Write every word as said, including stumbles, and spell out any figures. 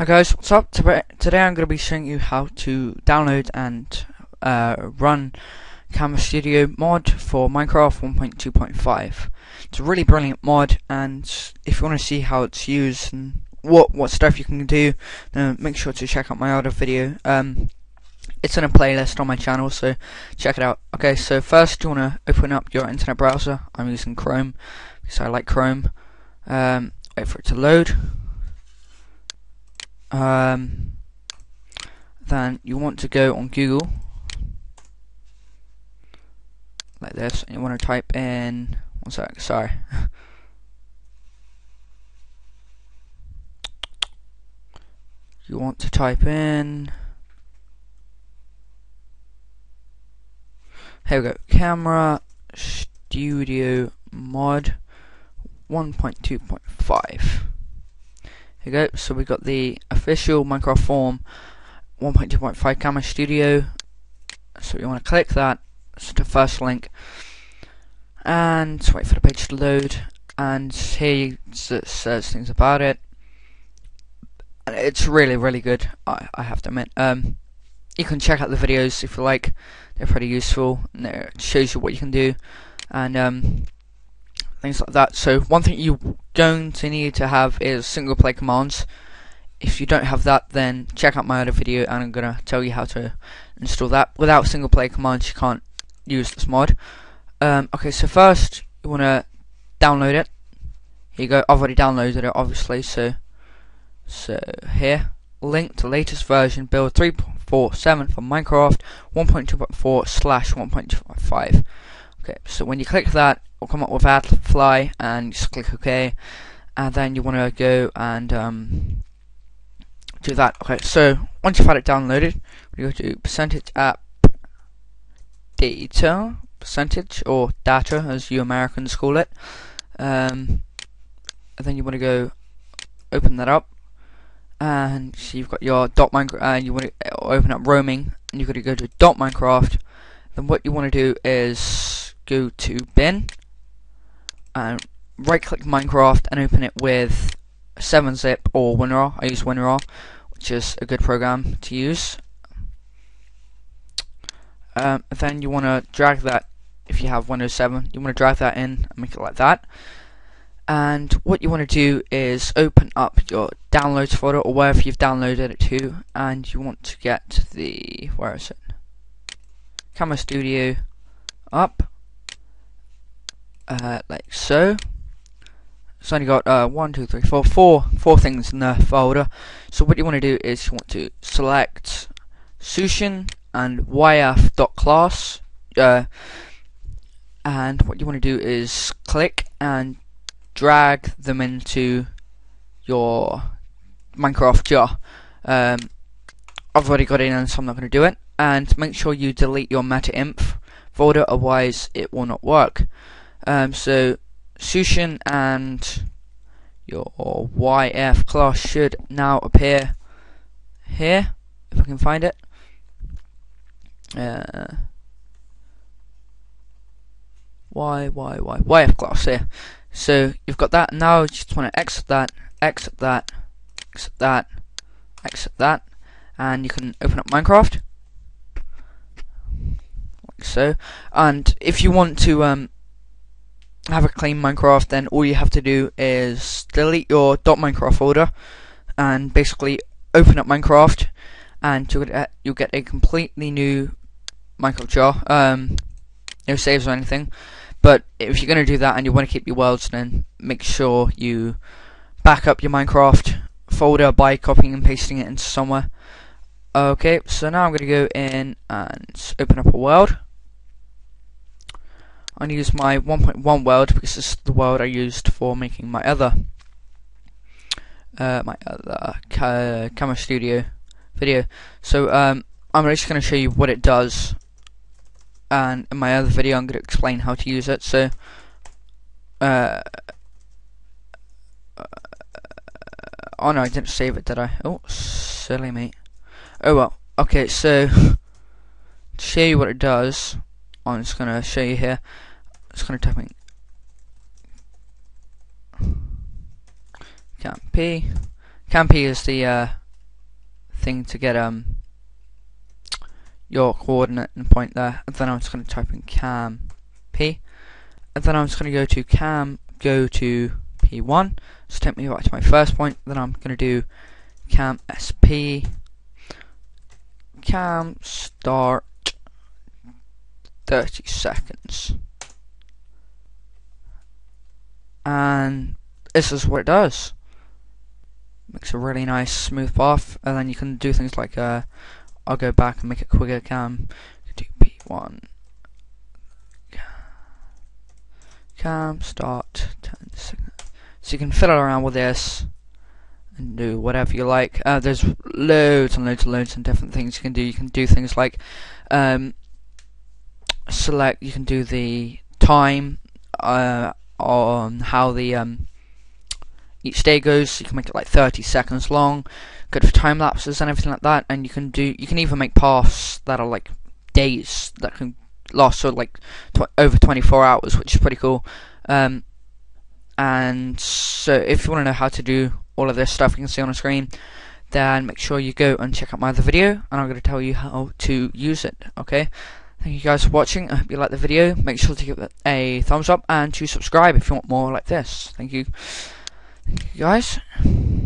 Hi guys, what's up? Today I'm going to be showing you how to download and uh, run Camera Studio Mod for Minecraft one point two point five. It's a really brilliant mod, and if you want to see how it's used and what what stuff you can do, then make sure to check out my other video. Um, it's in a playlist on my channel, so check it out. Okay, so first you want to open up your internet browser. I'm using Chrome because I like Chrome. Um, wait for it to load. Um, then you want to go on Google like this, and you want to type in one sec, sorry you want to type in, here we go, Camera Studio Mod one point two point five. Here we go, so we got the official Minecraft form one point two point five Camera Studio, so you want to click that, so the first link, and wait for the page to load, and here it says things about it, and it's really really good, I, I have to admit. Um, you can check out the videos if you like, they're pretty useful, and it shows you what you can do, and um, things like that. So one thing you're going to need to have is single play commands. If you don't have that, then check out my other video and I'm gonna tell you how to install that. Without single play commands you can't use this mod. Um, okay, so first you wanna download it. Here you go, I've already downloaded it obviously, so so here, link to latest version build three point four seven for Minecraft one point two point four slash one point two point five. Okay, so when you click that, it'll come up with AdFly, and just click OK, and then you want to go and um, do that. Okay, so once you've had it downloaded, we go to percentage app data percentage or data, as you Americans call it, um, and then you want to go open that up, and so you've got your dot Minecraft, and you want to open up roaming, and you've got to go to dot Minecraft. Then what you want to do is go to bin and right click Minecraft and open it with seven zip or WinRAR. I use WinRAR, which is a good program to use. Um, then you want to drag that, if you have Windows seven, you want to drag that in and make it like that. And what you want to do is open up your downloads folder or wherever you've downloaded it to, and you want to get the, where is it? Camera Studio up. Uh, like so. So then you got uh, one, two, three, four, four, four things in the folder. So what you want to do is you want to select Sushin and Y F dot class, uh, and what you want to do is click and drag them into your Minecraft jar. Um, I've already got it in, so I'm not going to do it. And make sure you delete your meta inf folder, otherwise it will not work. Um, so Sushin and your Y F class should now appear here, if I can find it. Uh, y, Y, Y, Y F class here. So you've got that. Now you just want to exit that, exit that, exit that, exit that, and you can open up Minecraft. Like so. And if you want to, um, have a clean Minecraft, then all you have to do is delete your .minecraft folder and basically open up Minecraft, and you'll get a, you'll get a completely new Minecraft jar. Um, no saves or anything, but if you're going to do that and you want to keep your worlds, then make sure you back up your Minecraft folder by copying and pasting it into somewhere. Okay, so now I'm going to go in and open up a world. I'm going to use my one point one world because this is the world I used for making my other uh, my other ca Camera Studio video. So um, I'm just going to show you what it does, and in my other video I'm going to explain how to use it. So uh, oh no, I didn't save it, did I? Oh, silly me. Oh well. Okay, so to show you what it does, I'm just going to show you here. It's going to type in Camp P. Camp P is the uh, thing to get um your coordinate and point there, and then I'm just going to type in cam P, and then I'm just going to go to cam, go to P one, just take me back to my first point. Then I'm going to do cam S P, cam start thirty seconds, and this is what it does. Makes a really nice smooth path, and then you can do things like uh, I'll go back and make it quicker. Cam, do P one, cam start ten seconds, so you can fiddle around with this and do whatever you like. Uh, there's loads and loads and loads and different things you can do. You can do things like um, select, you can do the time uh, on how the um, each day goes, so you can make it like thirty seconds long, good for time lapses and everything like that. And you can do, you can even make paths that are like days that can last sort of like tw over twenty-four hours, which is pretty cool. Um, and so if you want to know how to do all of this stuff you can see on the screen, then make sure you go and check out my other video, and I'm going to tell you how to use it. Okay, thank you guys for watching. I hope you liked the video. Make sure to give it a thumbs up and to subscribe if you want more like this. Thank you. Thank you guys.